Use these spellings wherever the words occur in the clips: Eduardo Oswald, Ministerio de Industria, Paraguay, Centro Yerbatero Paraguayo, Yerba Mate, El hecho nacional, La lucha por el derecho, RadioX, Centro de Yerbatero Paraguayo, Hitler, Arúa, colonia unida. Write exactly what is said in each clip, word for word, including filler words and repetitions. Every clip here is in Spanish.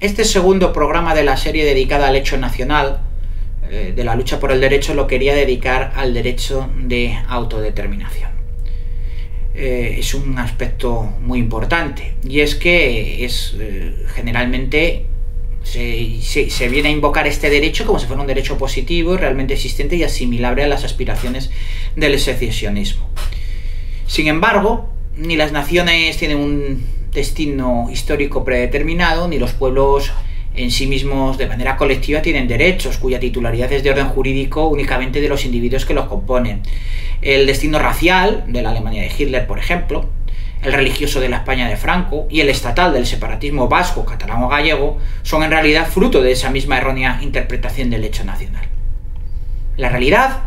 Este segundo programa de la serie dedicada al hecho nacional, eh, de la lucha por el derecho, lo quería dedicar al derecho de autodeterminación. Eh, es un aspecto muy importante, y es que es eh, generalmente se, se, se viene a invocar este derecho como si fuera un derecho positivo, realmente existente y asimilable a las aspiraciones del secesionismo. Sin embargo, ni las naciones tienen un destino histórico predeterminado, ni los pueblos en sí mismos de manera colectiva tienen derechos cuya titularidad es de orden jurídico únicamente de los individuos que los componen. El destino racial de la Alemania de Hitler, por ejemplo, el religioso de la España de Franco y el estatal del separatismo vasco, catalán o gallego son en realidad fruto de esa misma errónea interpretación del hecho nacional. La realidad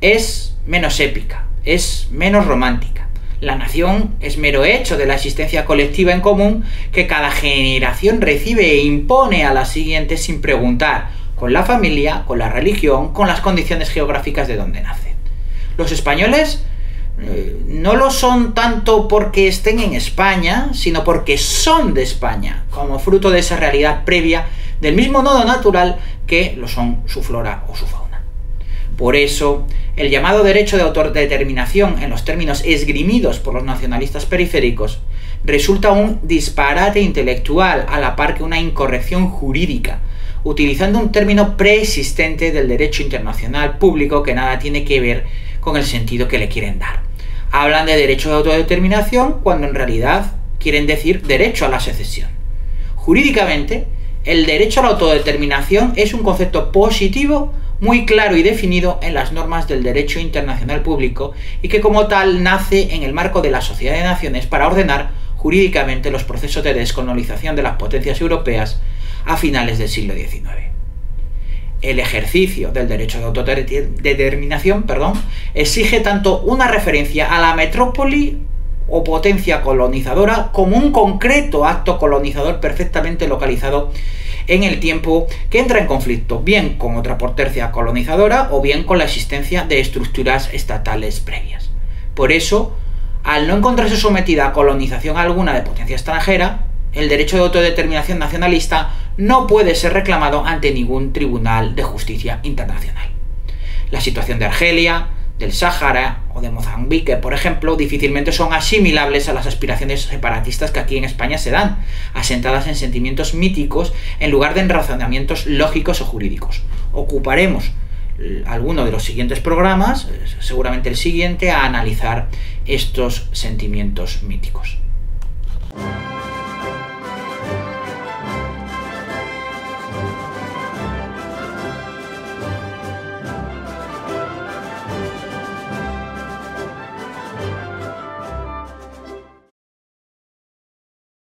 es menos épica, es menos romántica. La nación es mero hecho de la existencia colectiva en común que cada generación recibe e impone a las siguientes sin preguntar, con la familia, con la religión, con las condiciones geográficas de donde nacen. Los españoles eh, no lo son tanto porque estén en España, sino porque son de España, como fruto de esa realidad previa del mismo nodo natural que lo son su flora o su fauna. Por eso, el llamado derecho de autodeterminación, en los términos esgrimidos por los nacionalistas periféricos, resulta un disparate intelectual a la par que una incorrección jurídica, utilizando un término preexistente del derecho internacional público que nada tiene que ver con el sentido que le quieren dar. Hablan de derecho de autodeterminación cuando en realidad quieren decir derecho a la secesión. Jurídicamente, el derecho a la autodeterminación es un concepto positivo muy claro y definido en las normas del derecho internacional público y que como tal nace en el marco de la Sociedad de Naciones para ordenar jurídicamente los procesos de descolonización de las potencias europeas a finales del siglo diecinueve. El ejercicio del derecho de autodeterminación, perdón, exige tanto una referencia a la metrópoli o potencia colonizadora como un concreto acto colonizador perfectamente localizado en el tiempo que entra en conflicto bien con otra potencia colonizadora o bien con la existencia de estructuras estatales previas. Por eso, al no encontrarse sometida a colonización alguna de potencia extranjera, el derecho de autodeterminación nacionalista no puede ser reclamado ante ningún tribunal de justicia internacional. La situación de Argelia, del Sáhara o de Mozambique, por ejemplo, difícilmente son asimilables a las aspiraciones separatistas que aquí en España se dan, asentadas en sentimientos míticos en lugar de en razonamientos lógicos o jurídicos. Ocuparemos alguno de los siguientes programas, seguramente el siguiente, a analizar estos sentimientos míticos.